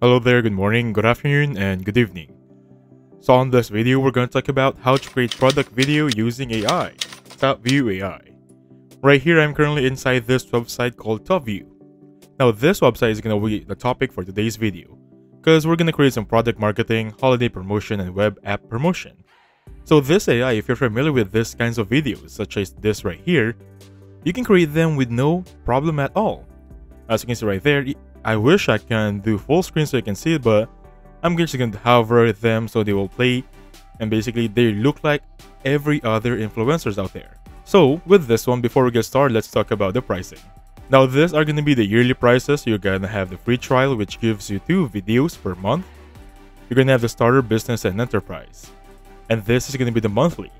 Hello there, good morning, good afternoon, and good evening. So on this video, we're going to talk about how to create product video using AI, TopView.ai. Right here, I'm currently inside this website called TopView. Now, this website is going to be the topic for today's video, because we're going to create some product marketing, holiday promotion, and web app promotion. So this AI, if you're familiar with these kinds of videos, such as this right here, you can create them with no problem at all. As you can see right there, I wish I can do full screen so you can see it, but I'm just going to hover them so they will play, and basically they look like every other influencers out there. So with this one, before we get started, let's talk about the pricing. Now these are going to be the yearly prices. You're going to have the free trial, which gives you 2 videos per month. You're going to have the starter, business, and enterprise. And this is going to be the monthly.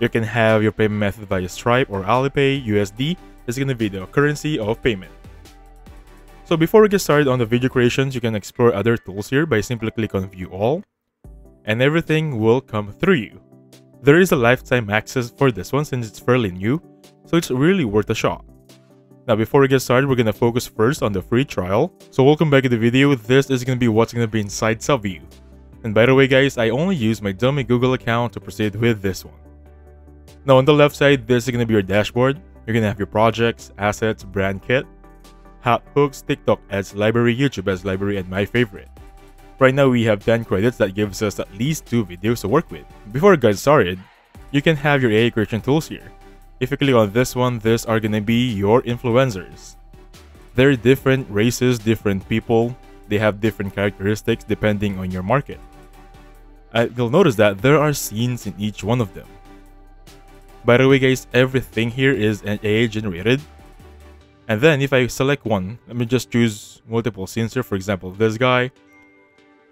You can have your payment method via Stripe or Alipay. USD is going to be the currency of payment. So before we get started on the video creations, you can explore other tools here by simply click on view all, and everything will come through you. There is a lifetime access for this one since it's fairly new, so it's really worth a shot. Now before we get started, we're going to focus first on the free trial. So welcome back to the video. This is going to be what's going to be inside TopView. And by the way guys, I only use my dummy Google account to proceed with this one. Now on the left side, this is going to be your dashboard. You're going to have your projects, assets, brand kit, hot hooks, TikTok ads library, YouTube ads library, and my favorite. Right now we have 10 credits that gives us at least 2 videos to work with. Before you guys started, you can have your AI creation tools here. If you click on this one, these are gonna be your influencers. They're different races, different people. They have different characteristics depending on your market. You'll notice that there are scenes in each one of them. By the way guys, everything here is an AI generated. And then if I select one, let me just choose multiple scenes here, for example, this guy.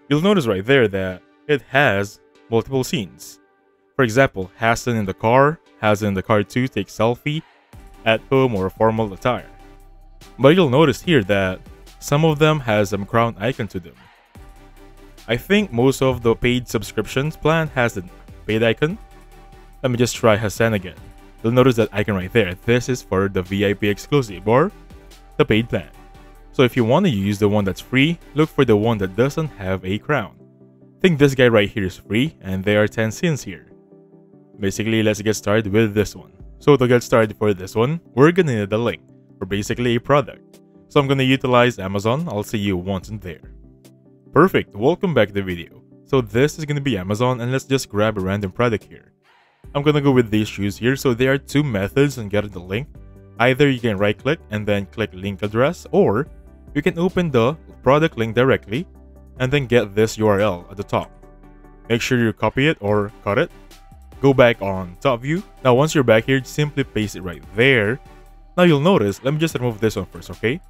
You'll notice right there that it has multiple scenes. For example, Hassan in the car too, take selfie, at home, or formal attire. But you'll notice here that some of them has a crown icon to them. I think most of the paid subscriptions plan has a paid icon. Let me just try Hassan again. You'll notice that icon right there. This is for the VIP exclusive or the paid plan. So if you want to use the one that's free, look for the one that doesn't have a crown. I think this guy right here is free, and there are 10 scenes here. Basically, let's get started with this one. So to get started for this one, we're gonna need a link for basically a product. So I'm gonna utilize Amazon. I'll see you once in there. Perfect, welcome back to the video. So this is gonna be Amazon, and let's just grab a random product here. I'm gonna go with these shoes here. So there are 2 methods on getting the link. Either you can right click and then click link address, or you can open the product link directly and then get this URL at the top. Make sure you copy it or cut it. Go back on TopView. Now once you're back here, simply paste it right there. Now you'll notice, let me just remove this one first, okay?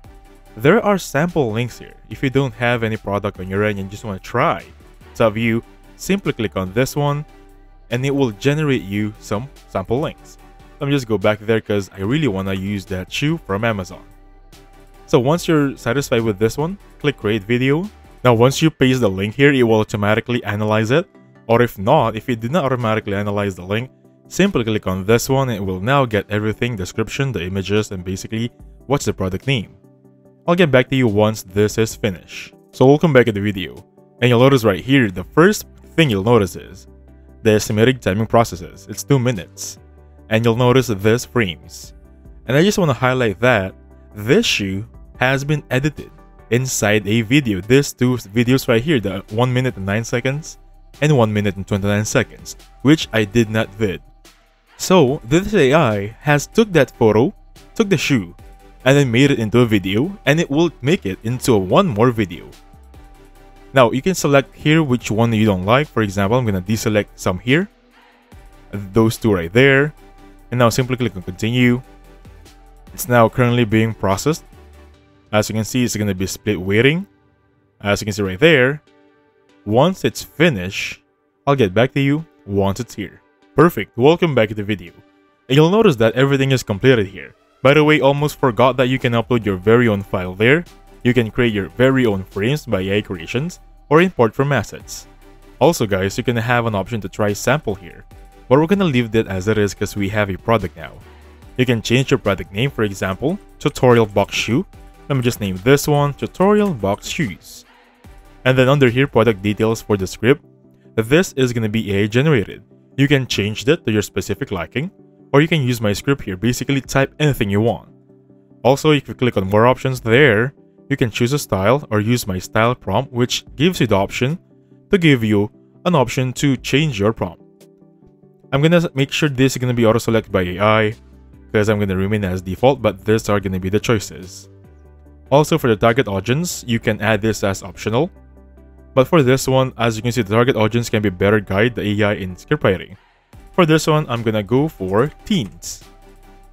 There are sample links here. If you don't have any product on your end and you just want to try TopView, simply click on this one, and it will generate you some sample links. Let me just go back there because I really want to use that shoe from Amazon. So once you're satisfied with this one, click create video. Now once you paste the link here, it will automatically analyze it. Or if not, if it did not automatically analyze the link, simply click on this one and it will now get everything, description, the images, and basically what's the product name. I'll get back to you once this is finished. So welcome back to the video. And you'll notice right here, the first thing you'll notice is the estimated timing processes. It's 2 minutes. And you'll notice this frames. And I just want to highlight that this shoe has been edited inside a video. These 2 videos right here, the 1 minute and 9 seconds and 1 minute and 29 seconds, which I did not vid. So this AI has took that photo, took the shoe, and then made it into a video, and it will make it into one more video. Now you can select here which one you don't like. For example, I'm gonna deselect some here, those 2 right there, and now simply click on continue. It's now currently being processed. As you can see, it's gonna be split waiting. As you can see right there, once it's finished, I'll get back to you once it's here. Perfect, welcome back to the video. And you'll notice that everything is completed here. By the way, almost forgot that you can upload your very own file there. You can create your very own frames by AI creations or import from assets. Also guys, you can have an option to try sample here, but we're gonna leave that as it is because we have a product now. You can change your product name, for example, Tutorial Box Shoe. Let me just name this one Tutorial Box Shoes. And then under here, product details for the script, this is going to be AI generated. You can change that to your specific liking, or you can use my script here, basically type anything you want. Also, if you click on more options there, you can choose a style or use my style prompt, which gives you the option to give you an option to change your prompt. I'm going to make sure this is going to be auto selected by AI because I'm going to remain as default, but these are going to be the choices. Also, for the target audience, you can add this as optional. But for this one, as you can see, the target audience can be better guide the AI in script writing. For this one, I'm going to go for teens.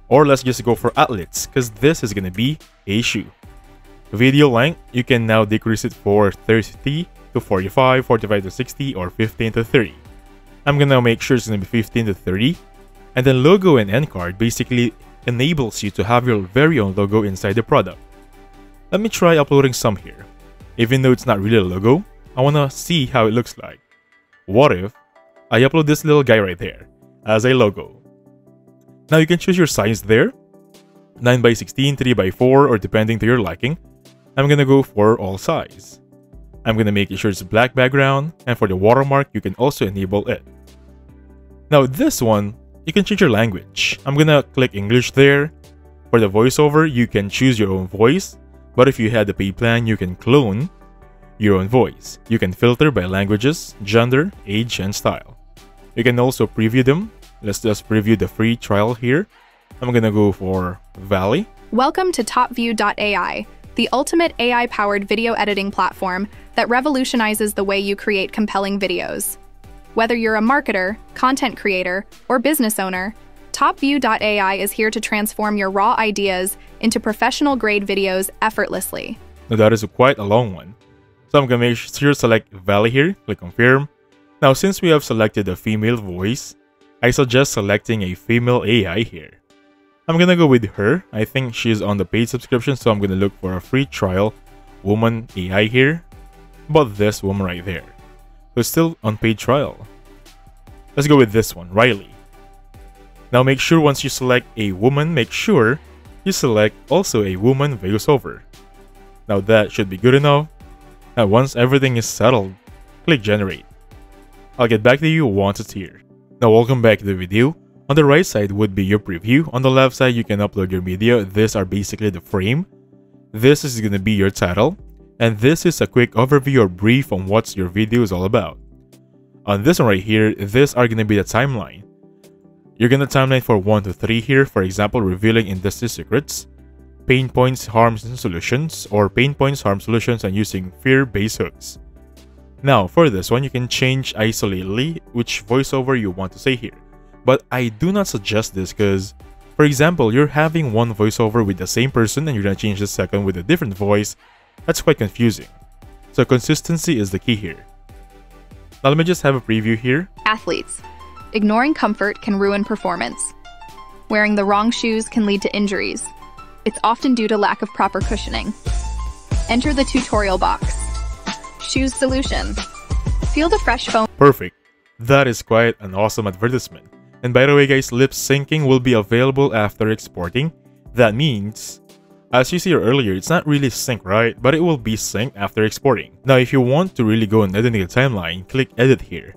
Or let's just go for athletes, because this is going to be a shoe. Video length, you can now decrease it for 30 to 45, 45 to 60, or 15 to 30. I'm going to make sure it's going to be 15 to 30. And then logo and end card basically enables you to have your very own logo inside the product. Let me try uploading some here. Even though it's not really a logo, I want to see how it looks like. What if I upload this little guy right there as a logo? Now you can choose your size there, 9 by 16, 3 by 4, or depending to your liking. I'm gonna go for all size. I'm gonna make sure it's a black background, and for the watermark you can also enable it. Now this one, you can change your language. I'm gonna click English there. For the voiceover, you can choose your own voice, but if you had the paid plan, you can clone your own voice. You can filter by languages, gender, age, and style. You can also preview them. Let's just preview the free trial here. I'm gonna go for Valley. Welcome to TopView.ai, the ultimate AI-powered video editing platform that revolutionizes the way you create compelling videos. Whether you're a marketer, content creator, or business owner, TopView.ai is here to transform your raw ideas into professional-grade videos effortlessly. Now that is quite a long one. So I'm gonna make sure to select Valley here, click confirm. Now since we have selected a female voice, I suggest selecting a female AI here. I'm gonna go with her. I think she's on the paid subscription, so I'm gonna look for a free trial woman AI here. But this woman right there, who's still on paid trial. Let's go with this one, Riley. Now make sure once you select a woman, make sure you select also a woman voiceover. Now that should be good enough. Now once everything is settled, click generate. I'll get back to you once it's here. Now welcome back to the video. On the right side would be your preview. On the left side you can upload your media. These are basically the frame. This is going to be your title. And this is a quick overview or brief on what your video is all about. On this one right here, these are going to be the timeline. You're going to timeline for 1 to 3 here. For example, revealing industry secrets, pain points, harms, and solutions, or pain points, harm, solutions, and using fear-based hooks. Now, for this one, you can change isolatedly which voiceover you want to say here. But I do not suggest this because, for example, you're having one voiceover with the same person and you're going to change the second with a different voice. That's quite confusing. So consistency is the key here. Now, let me just have a preview here. Athletes. Ignoring comfort can ruin performance. Wearing the wrong shoes can lead to injuries. It's often due to lack of proper cushioning. Enter the tutorial box. Shoes solution. Feel the fresh foam. Perfect. That is quite an awesome advertisement. And by the way guys, lip syncing will be available after exporting. That means, as you see earlier, it's not really synced, right? But it will be synced after exporting. Now, if you want to really go and edit the timeline, click edit here.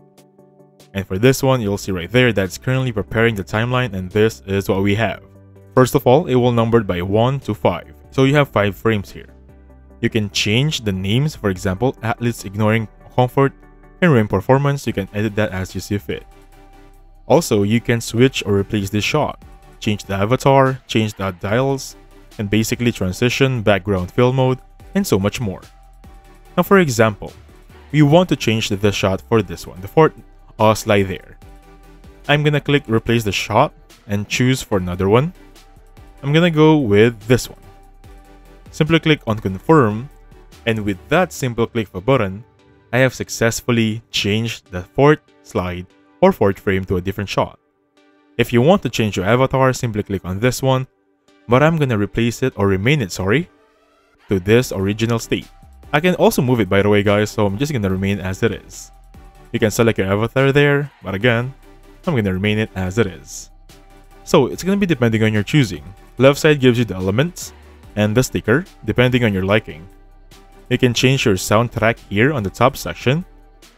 And for this one, you'll see right there that's currently preparing the timeline, and this is what we have. First of all, it will numbered by 1 to 5, so you have 5 frames here. You can change the names, for example, athletes ignoring comfort and ruin performance. You can edit that as you see fit. Also, you can switch or replace this shot, change the avatar, change the dials, and basically transition, background fill mode, and so much more. Now for example, we want to change the shot for this one, the fourth slide there. I'm gonna click replace the shot and choose for another one. I'm gonna go with this one. Simply click on confirm, and with that simple click of a button, I have successfully changed the fourth slide or fourth frame to a different shot. If you want to change your avatar, simply click on this one, but I'm gonna replace it or remain it, sorry, to this original state. I can also move it by the way guys, so I'm just gonna remain as it is. You can select your avatar there, but again, I'm gonna remain it as it is. So it's gonna be depending on your choosing. Left side gives you the elements and the sticker, depending on your liking. You can change your soundtrack here on the top section,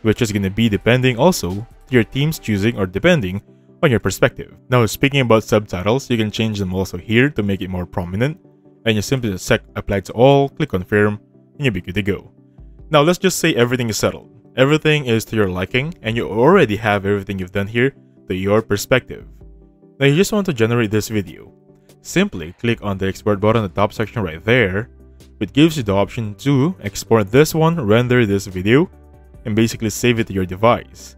which is going to be depending also to your team's choosing or depending on your perspective. Now, speaking about subtitles, you can change them also here to make it more prominent, and you simply just select apply to all, click confirm, and you'll be good to go. Now, let's just say everything is settled. Everything is to your liking, and you already have everything you've done here to your perspective. Now, you just want to generate this video. Simply click on the export button in the top section right there. It gives you the option to export this one, render this video, and basically save it to your device.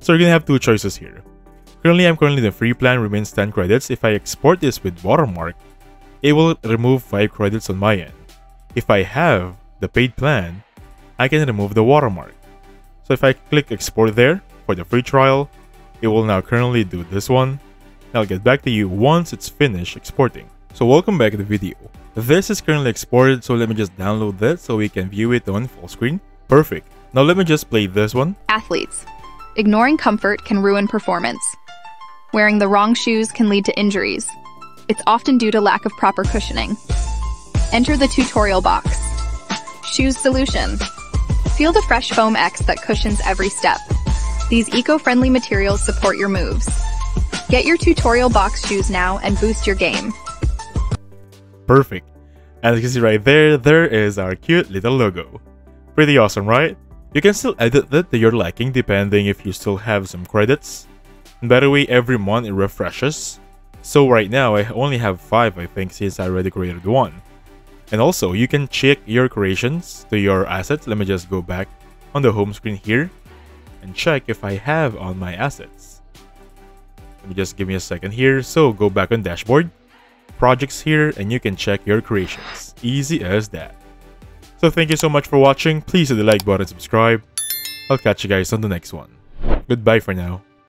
So you're gonna have two choices here. Currently the free plan remains 10 credits. If I export this with watermark, it will remove 5 credits on my end. If I have the paid plan, I can remove the watermark. So if I click export there for the free trial, it will now currently do this one. I'll get back to you once it's finished exporting. So welcome back to the video. This is currently exported, so let me just download that so we can view it on full screen. Perfect. Now let me just play this one. Athletes. Ignoring comfort can ruin performance. Wearing the wrong shoes can lead to injuries. It's often due to lack of proper cushioning. Enter the tutorial box. Shoes solution. Feel the Fresh Foam X that cushions every step. These eco-friendly materials support your moves. Get your Tutorial Box shoes now and boost your game. Perfect. As you can see right there, there is our cute little logo. Pretty awesome, right? You can still edit that to your liking depending if you still have some credits. And by the way, every month it refreshes. So right now, I only have 5, I think, since I already created one. And also, you can check your creations to your assets. Let me just go back on the home screen here and check if I have on my assets. Let me just give me a second here. So go back on dashboard, projects here, and you can check your creations. Easy as that. So thank you so much for watching. Please hit the like button, subscribe. I'll catch you guys on the next one. Goodbye for now.